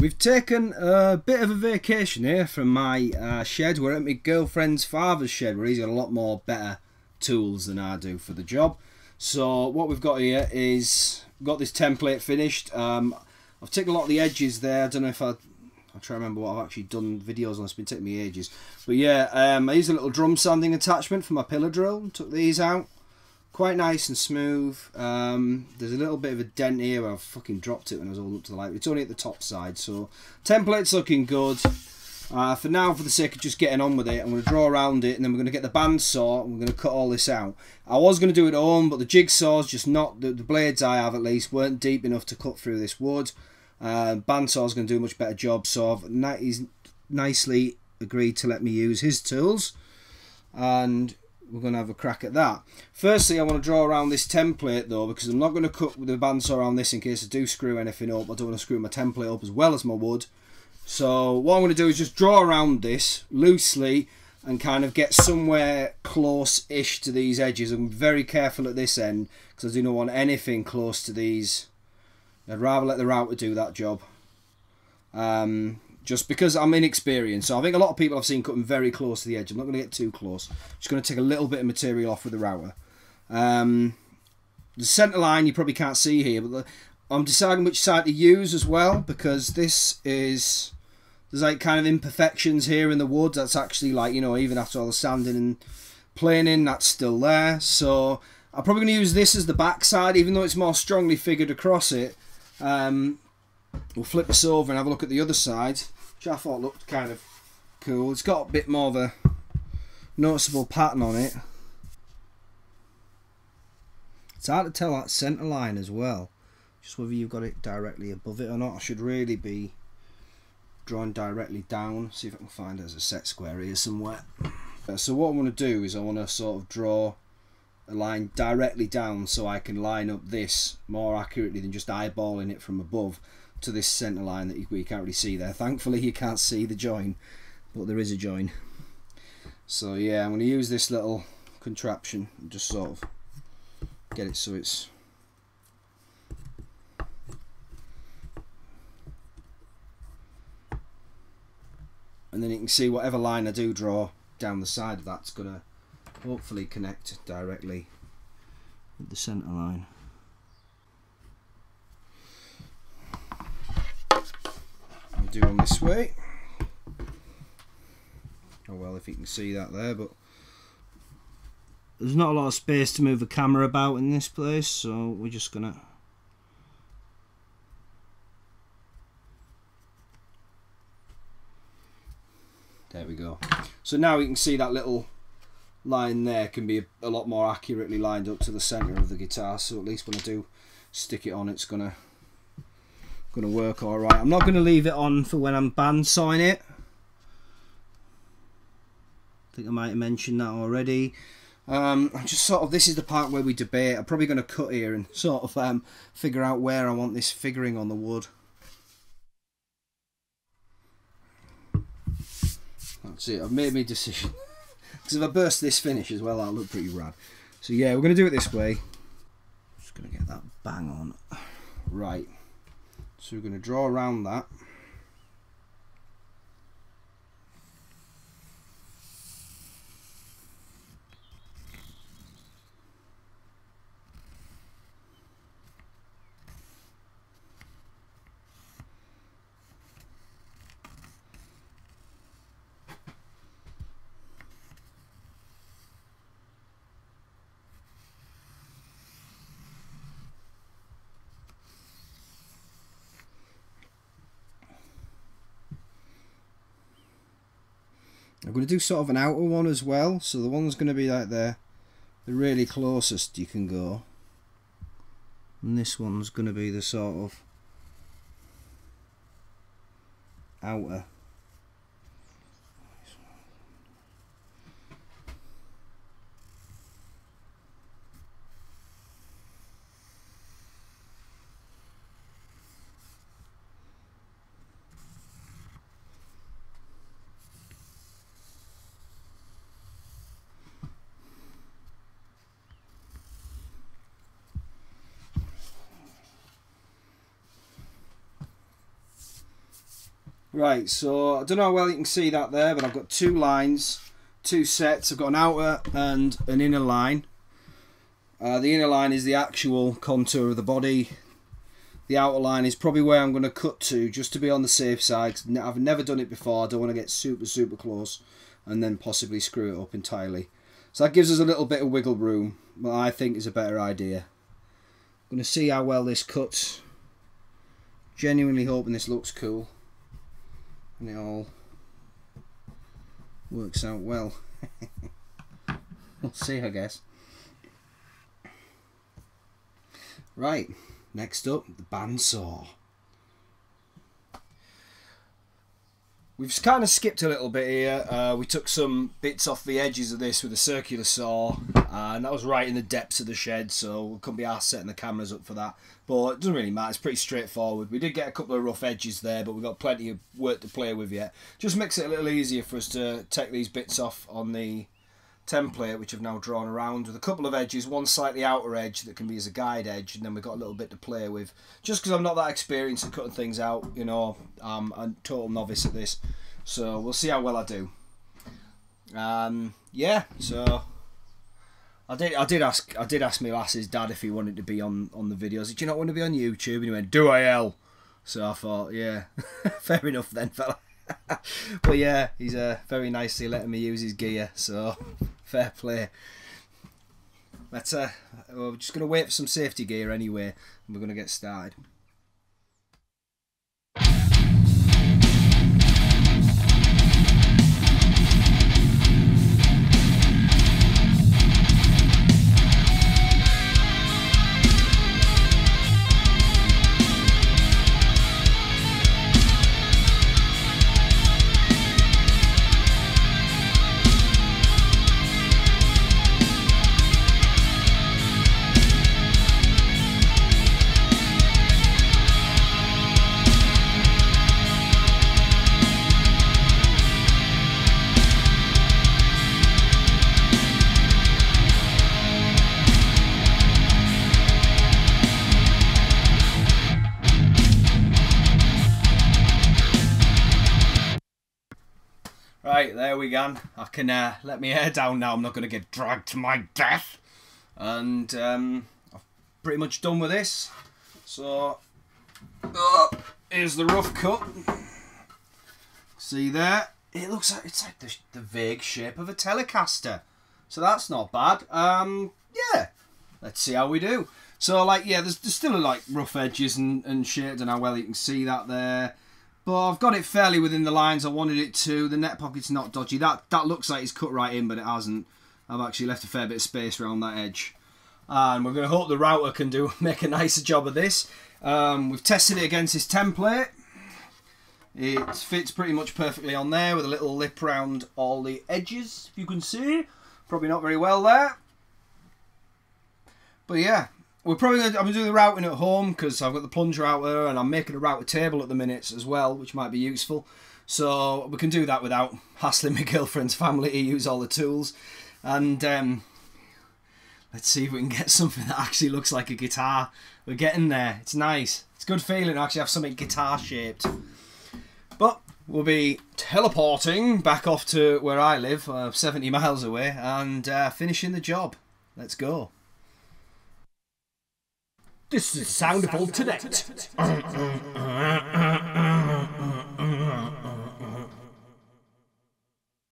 We've taken a bit of a vacation here from my shed. We're at my girlfriend's father's shed, where he's got a lot more better tools than I do for the job. So what we've got here is, we've got this template finished. I've taken a lot of the edges there. I don't know if I'll try to remember what I've actually done videos on. It's been taking me ages. But yeah, I used a little drum sanding attachment for my pillar drill. Took these out. Quite nice and smooth. There's a little bit of a dent here where I fucking dropped it when I was all up to the light. It's only at the top side, so template's looking good. For now, for the sake of just getting on with it, I'm going to draw around it, and then we're going to get the bandsaw, and we're going to cut all this out. I was going to do it at home, but the jigsaw's just not, the blades I have at least, weren't deep enough to cut through this wood. Bandsaw's going to do a much better job, so he's nicely agreed to let me use his tools, and we're going to have a crack at that. Firstly, I want to draw around this template though, because I'm not going to cut with the bandsaw around this in case I do screw anything up. I don't want to screw my template up as well as my wood. So what I'm going to do is just draw around this loosely and kind of get somewhere close-ish to these edges. I'm very careful at this end because I do not want anything close to these. I'd rather let the router do that job. Just because I'm inexperienced. So I think a lot of people I've seen cutting very close to the edge. I'm not going to get too close. I'm just going to take a little bit of material off with the router. The centre line you probably can't see here, but I'm deciding which side to use as well, because this is, there's like kind of imperfections here in the wood. That's actually like, you know, even after all the sanding and planing, that's still there. So I'm probably going to use this as the back side, even though it's more strongly figured across it. We'll flip this over and have a look at the other side, which I thought looked kind of cool. It's got a bit more of a noticeable pattern on it. It's hard to tell that centre line as well, just whether you've got it directly above it or not. I should really be drawing directly down. See if I can find it as a set square here somewhere. So what I want to do is I want to sort of draw a line directly down so I can line up this more accurately than just eyeballing it from above to this centre line that you can't really see there. Thankfully you can't see the join, but there is a join. So yeah, I'm going to use this little contraption and just sort of get it so it's and then you can see whatever line I do draw down the side of that's going to hopefully connect directly with the centre line. I'll do one this way. Oh well, if you can see that there, but there's not a lot of space to move the camera about in this place, so we're just going to there we go. So now we can see that little line there can be a lot more accurately lined up to the center of the guitar, so at least when I do stick it on, it's gonna work all right. I'm not gonna leave it on for when I'm bandsawing it. I think I might have mentioned that already. I'm just sort of, this is the part where we debate. I'm probably gonna cut here and sort of figure out where I want this figuring on the wood. That's it, I've made my decision. Because if I burst this finish as well, that'll look pretty rad. So yeah, we're going to do it this way. Just going to get that bang on. Right. So we're going to draw around that. I'm going to do sort of an outer one as well, so the one's going to be like there, the really closest you can go, and this one's going to be the sort of outer. Right, so I don't know how well you can see that there, but I've got two lines, two sets. I've got an outer and an inner line. The inner line is the actual contour of the body. The outer line is probably where I'm going to cut to, just to be on the safe side. I've never done it before. I don't want to get super close and then possibly screw it up entirely. So that gives us a little bit of wiggle room, but I think is a better idea. I'm going to see how well this cuts. Genuinely hoping this looks cool and it all works out well. We'll see, I guess. Right, next up, the bandsaw. We've kind of skipped a little bit here. We took some bits off the edges of this with a circular saw, and that was right in the depths of the shed, so we couldn't be arsed setting the cameras up for that. But it doesn't really matter, it's pretty straightforward. We did get a couple of rough edges there, but we've got plenty of work to play with yet. Just makes it a little easier for us to take these bits off on the template, which I've now drawn around with a couple of edges, one slightly outer edge that can be as a guide edge, and then we've got a little bit to play with. Just because I'm not that experienced at cutting things out, you know, I'm a total novice at this, so we'll see how well I do. Yeah, so I did ask my lass's dad if he wanted to be on the videos. Did you not want to be on YouTube? And he went, do I hell? So I thought, yeah, fair enough then, fella. But yeah, he's very nicely letting me use his gear, so fair play. Let's we're just going to wait for some safety gear anyway, and we're going to get started. Right, there we go. I can let my hair down now. I'm not going to get dragged to my death. And I'm pretty much done with this. So, here's the rough cut. See there? It looks like it's like the vague shape of a Telecaster. So that's not bad. Yeah, let's see how we do. So, like, yeah, there's still like rough edges and shit. I don't know how well you can see that there. But I've got it fairly within the lines I wanted it to. The net pocket's not dodgy. That looks like it's cut right in, but it hasn't. I've actually left a fair bit of space around that edge. And we're going to hope the router can make a nicer job of this. We've tested it against this template. It fits pretty much perfectly on there with a little lip round all the edges, if you can see. Probably not very well there. But yeah. We're probably I'm going to do the routing at home because I've got the plunger out there and I'm making a router table at the minute as well, which might be useful. So we can do that without hassling my girlfriend's family to use all the tools. And let's see if we can get something that actually looks like a guitar. We're getting there. It's nice. It's a good feeling to actually have something guitar shaped. But we'll be teleporting back off to where I live, 70 miles away, and finishing the job. Let's go. This is Sound of Alternate.